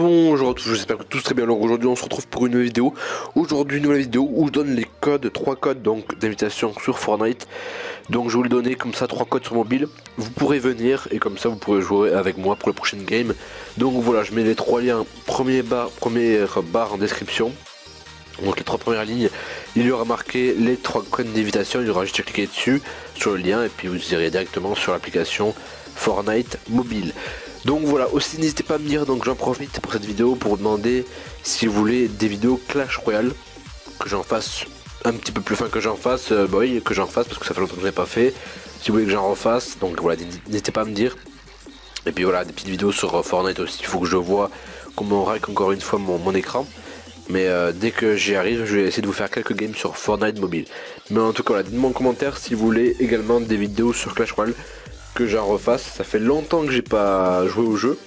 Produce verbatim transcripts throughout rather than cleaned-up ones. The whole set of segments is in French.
Bonjour à tous, j'espère que tous très bien. Alors aujourd'hui on se retrouve pour une nouvelle vidéo. Aujourd'hui une nouvelle vidéo où je donne les codes, trois codes donc d'invitation sur Fortnite. Donc je vais vous les donner comme ça, trois codes sur mobile. Vous pourrez venir et comme ça vous pourrez jouer avec moi pour la prochaine game. Donc voilà, je mets les trois liens, premier bar, première barre en description. Donc les trois premières lignes, il y aura marqué les trois codes d'invitation, il y aura juste à cliquer dessus sur le lien et puis vous irez directement sur l'application Fortnite Mobile. Donc voilà, aussi n'hésitez pas à me dire, donc j'en profite pour cette vidéo pour vous demander si vous voulez des vidéos Clash Royale, que j'en fasse un petit peu plus, fin que j'en fasse, euh, bah oui que j'en fasse parce que ça fait longtemps que je n'ai pas fait, si vous voulez que j'en refasse, donc voilà, n'hésitez pas à me dire. Et puis voilà, des petites vidéos sur euh, Fortnite aussi, il faut que je vois comment on rack encore une fois mon, mon écran. Mais euh, dès que j'y arrive, je vais essayer de vous faire quelques games sur Fortnite Mobile. Mais en tout cas, voilà, dites-moi en commentaire si vous voulez également des vidéos sur Clash Royale, que j'en refasse. Ça fait longtemps que j'ai pas joué au jeu,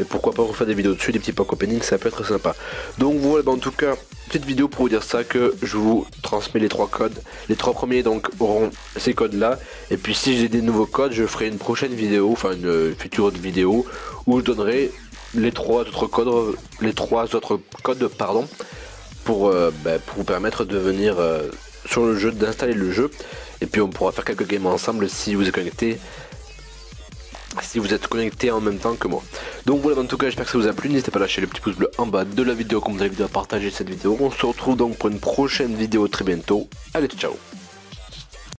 et pourquoi pas refaire des vidéos dessus, des petits pack opening, ça peut être sympa. Donc voilà, bah en tout cas, petite vidéo pour vous dire ça, que je vous transmets les trois codes. Les trois premiers donc auront ces codes là, et puis si j'ai des nouveaux codes, je ferai une prochaine vidéo, enfin une future vidéo, où je donnerai les trois autres codes, les trois autres codes pardon, pour, euh, bah, pour vous permettre de venir euh, sur le jeu, d'installer le jeu, et puis on pourra faire quelques games ensemble si vous êtes connecté. Si vous êtes connecté en même temps que moi. Donc voilà, en tout cas j'espère que ça vous a plu. N'hésitez pas à lâcher le petit pouce bleu en bas de la vidéo, commenter la vidéo, à partager cette vidéo. On se retrouve donc pour une prochaine vidéo très bientôt. Allez, ciao.